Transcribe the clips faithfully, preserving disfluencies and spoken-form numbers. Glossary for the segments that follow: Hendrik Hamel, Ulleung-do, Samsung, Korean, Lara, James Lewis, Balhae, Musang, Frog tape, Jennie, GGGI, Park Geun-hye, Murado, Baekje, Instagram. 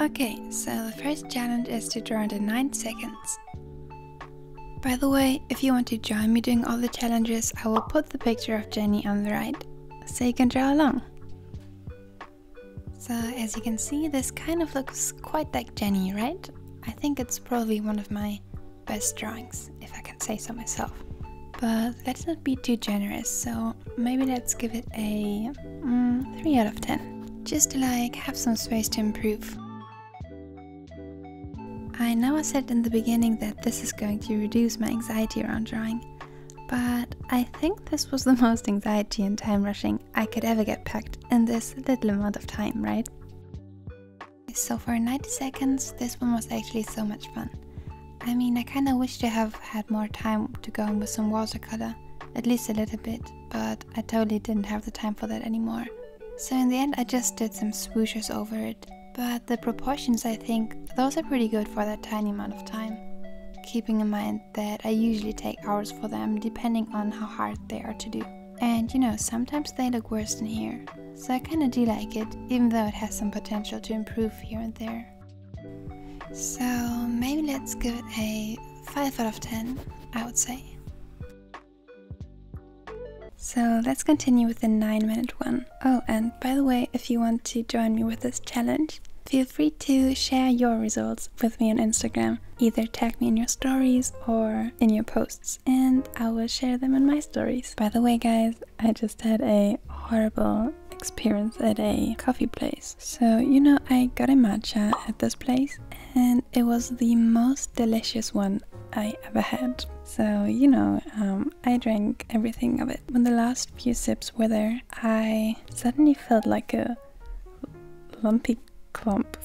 Okay, so the first challenge is to draw under nine seconds. By the way, if you want to join me doing all the challenges, I will put the picture of Jennie on the right, so you can draw along. So as you can see, this kind of looks quite like Jennie, right? I think it's probably one of my best drawings, if I can say so myself. But let's not be too generous, so maybe let's give it a mm, three out of ten, just to like have some space to improve. I know I said in the beginning that this is going to reduce my anxiety around drawing, but I think this was the most anxiety and time rushing I could ever get packed in this little amount of time, right? So for ninety seconds, this one was actually so much fun. I mean, I kinda wish to have had more time to go in with some watercolor, at least a little bit, but I totally didn't have the time for that anymore. So in the end I just did some swooshes over it, but the proportions, I think, those are pretty good for that tiny amount of time, keeping in mind that I usually take hours for them depending on how hard they are to do. And you know, sometimes they look worse than here, so I kinda do like it, even though it has some potential to improve here and there. So maybe let's give it a five out of ten, I would say. So let's continue with the nine minute one. Oh, and by the way, if you want to join me with this challenge, feel free to share your results with me on Instagram. Either tag me in your stories or in your posts, and I will share them in my stories. By the way guys, I just had a horrible experience at a coffee place. So, you know, I got a matcha at this place, and it was the most delicious one I ever had. So, you know, um, I drank everything of it. When the last few sips were there, I suddenly felt like a lumpy clump.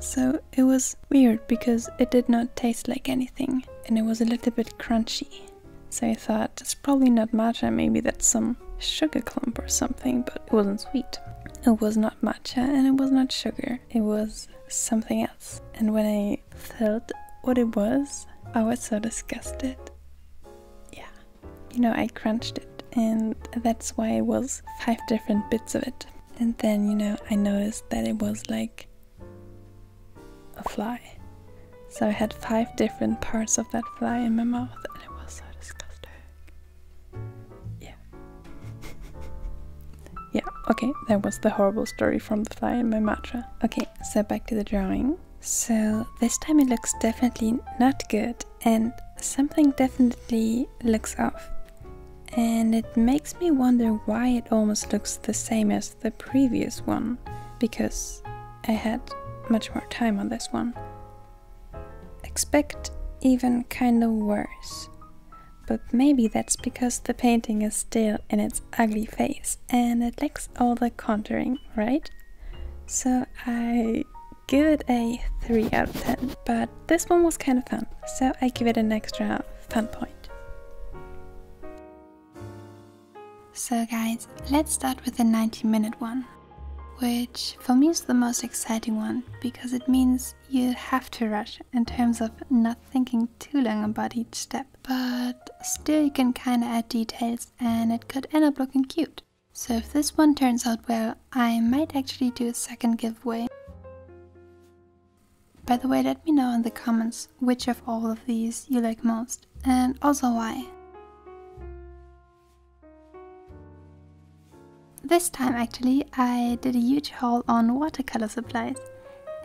So it was weird because it did not taste like anything, and it was a little bit crunchy. So I thought, it's probably not matcha, maybe that's some sugar clump or something, but it wasn't sweet. It was not matcha and it was not sugar, it was something else. And when I felt what it was, I was so disgusted. Yeah, you know, I crunched it, and that's why it was five different bits of it. And then, you know, I noticed that it was like a fly. So I had five different parts of that fly in my mouth, and it was so disgusting. Yeah. Yeah, okay, that was the horrible story from the fly in my matcha. Okay, so back to the drawing. So this time it looks definitely not good, and something definitely looks off. And it makes me wonder why it almost looks the same as the previous one, because I had much more time on this one. Expect even kind of worse, but maybe that's because the painting is still in its ugly phase and it lacks all the contouring, right? So I give it a three out of ten, but this one was kind of fun, so I give it an extra fun point. So guys, let's start with the ninety minute one, which for me is the most exciting one because it means you have to rush in terms of not thinking too long about each step, but still you can kinda add details and it could end up looking cute. So if this one turns out well, I might actually do a second giveaway. By the way, let me know in the comments which of all of these you like most, and also why. This time actually I did a huge haul on watercolor supplies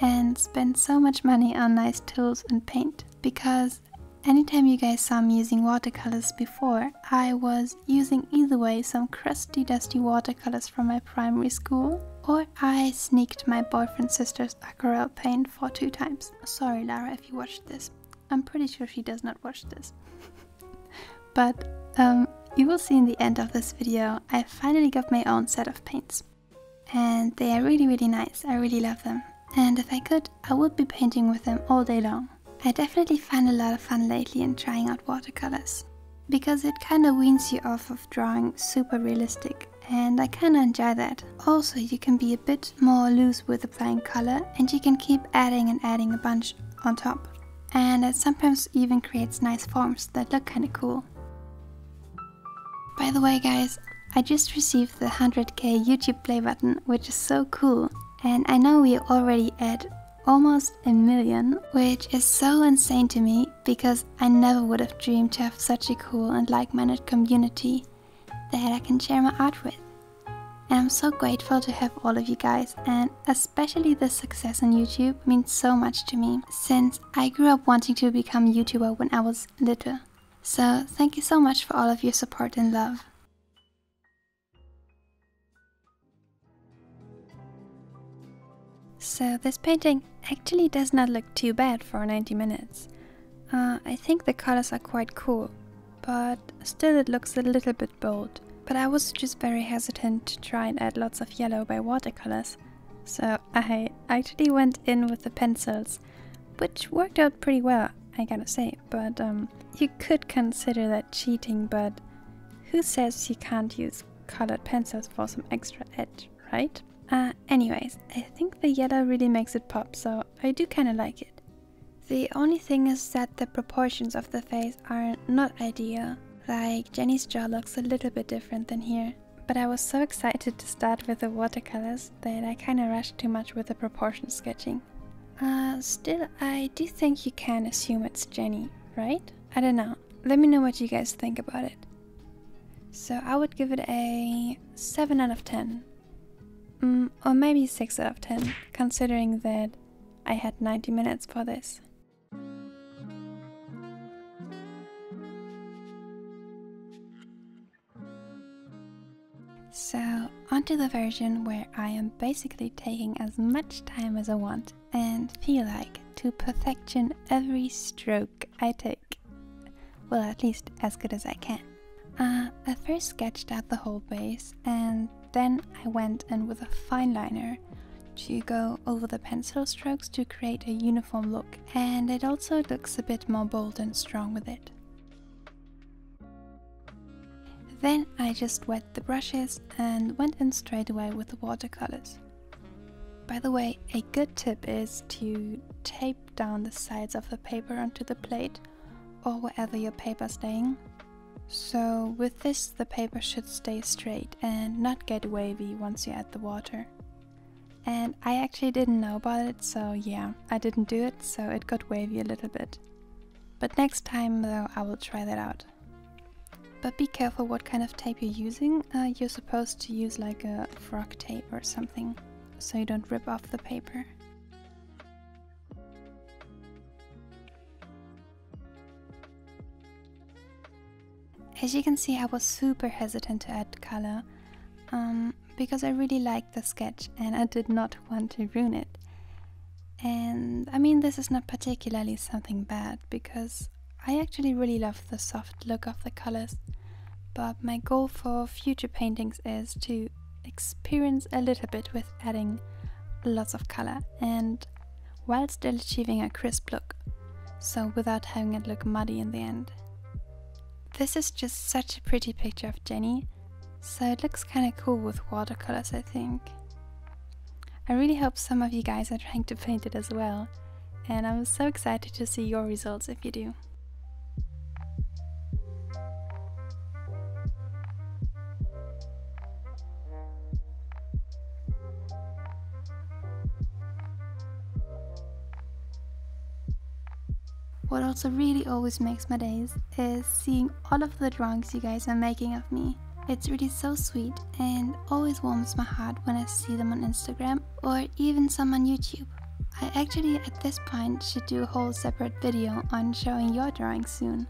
and spent so much money on nice tools and paint, because anytime you guys saw me using watercolors before, I was using either way some crusty dusty watercolors from my primary school, or I sneaked my boyfriend's sister's aquarelle paint for two times. Sorry Lara if you watched this, I'm pretty sure she does not watch this. But um, you will see in the end of this video, I finally got my own set of paints. And they are really really nice, I really love them. And if I could, I would be painting with them all day long. I definitely find a lot of fun lately in trying out watercolors, because it kinda weans you off of drawing super realistic, and I kinda enjoy that. Also, you can be a bit more loose with applying color, and you can keep adding and adding a bunch on top. And it sometimes even creates nice forms that look kinda cool. By the way guys, I just received the one hundred K YouTube play button, which is so cool. and I know we already at almost a million, which is so insane to me because I never would have dreamed to have such a cool and like-minded community that I can share my art with. And I'm so grateful to have all of you guys, and especially the success on YouTube means so much to me since I grew up wanting to become a YouTuber when I was little. So thank you so much for all of your support and love. So this painting actually does not look too bad for ninety minutes. Uh, I think the colors are quite cool, but still it looks a little bit bold. But I was just very hesitant to try and add lots of yellow by watercolors, so I actually went in with the pencils, which worked out pretty well, I gotta say. But um, you could consider that cheating, but who says you can't use colored pencils for some extra edge, right? Uh, anyways, I think the yellow really makes it pop, so I do kinda like it. The only thing is that the proportions of the face are not ideal. Like, Jennie's jaw looks a little bit different than here. But I was so excited to start with the watercolors that I kinda rushed too much with the proportion sketching. Uh, still, I do think you can assume it's Jennie, right? I don't know. Let me know what you guys think about it. So I would give it a seven out of ten. Mm, or maybe six out of ten, considering that I had ninety minutes for this. So, onto the version where I am basically taking as much time as I want and feel like to perfection every stroke I take. Well, at least as good as I can. Uh, I first sketched out the whole base, and then I went in with a fine liner to go over the pencil strokes to create a uniform look, and it also looks a bit more bold and strong with it. Then I just wet the brushes and went in straight away with the watercolors. By the way, a good tip is to tape down the sides of the paper onto the plate or wherever your paper's laying. So with this, the paper should stay straight and not get wavy once you add the water. And I actually didn't know about it, so yeah, I didn't do it, so it got wavy a little bit. But next time though, I will try that out. But be careful what kind of tape you're using. Uh, you're supposed to use like a Frog tape or something, so you don't rip off the paper. As you can see, I was super hesitant to add color, um, because I really liked the sketch and I did not want to ruin it. And I mean, this is not particularly something bad, because I actually really love the soft look of the colors, but my goal for future paintings is to experience a little bit with adding lots of color and while still achieving a crisp look, so without having it look muddy in the end. This is just such a pretty picture of Jennie, so it looks kinda cool with watercolors, I think. I really hope some of you guys are trying to paint it as well, and I'm so excited to see your results if you do. What also really always makes my days is seeing all of the drawings you guys are making of me. It's really so sweet and always warms my heart when I see them on Instagram or even some on YouTube. I actually at this point should do a whole separate video on showing your drawings soon.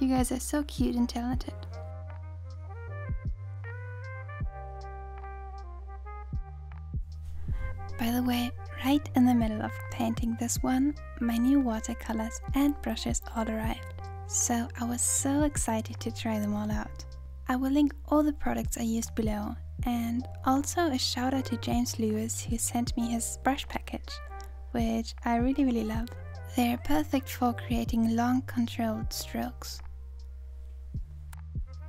You guys are so cute and talented. By the way, right in the middle of painting this one, my new watercolors and brushes all arrived, so I was so excited to try them all out. I will link all the products I used below, and also a shout out to James Lewis who sent me his brush package, which I really really love. They're perfect for creating long controlled strokes.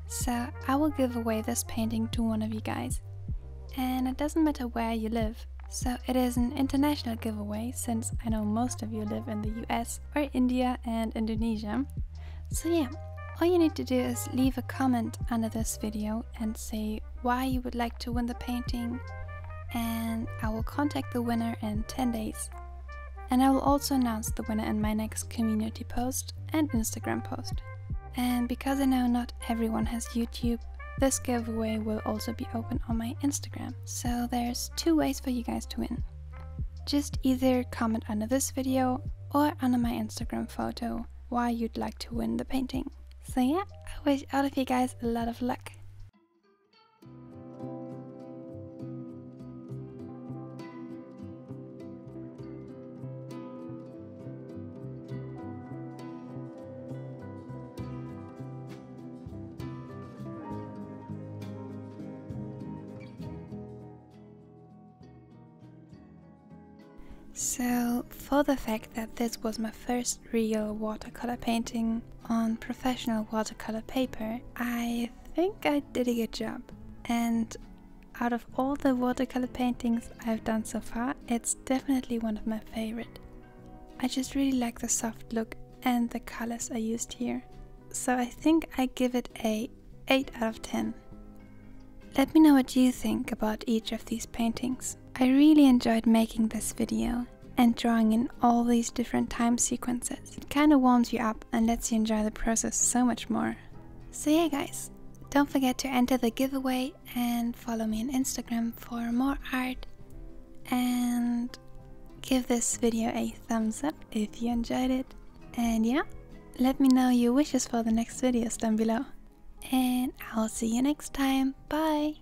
So I will give away this painting to one of you guys, and it doesn't matter where you live. So it is an international giveaway, since I know most of you live in the U S or India and Indonesia. So yeah, all you need to do is leave a comment under this video and say why you would like to win the painting and I will contact the winner in ten days. And I will also announce the winner in my next community post and Instagram post. And because I know not everyone has YouTube, this giveaway will also be open on my Instagram. So there's two ways for you guys to win. Just either comment under this video or under my Instagram photo why you'd like to win the painting. So yeah, I wish all of you guys a lot of luck. So, for the fact that this was my first real watercolor painting on professional watercolor paper, I think I did a good job. And out of all the watercolor paintings I've done so far, it's definitely one of my favorite. I just really like the soft look and the colors I used here. So I think I give it a eight out of ten. Let me know what you think about each of these paintings. I really enjoyed making this video and drawing in all these different time sequences. It kind of warms you up and lets you enjoy the process so much more. So yeah guys, don't forget to enter the giveaway and follow me on Instagram for more art. And give this video a thumbs up if you enjoyed it. And yeah, let me know your wishes for the next videos down below. And I'll see you next time. Bye!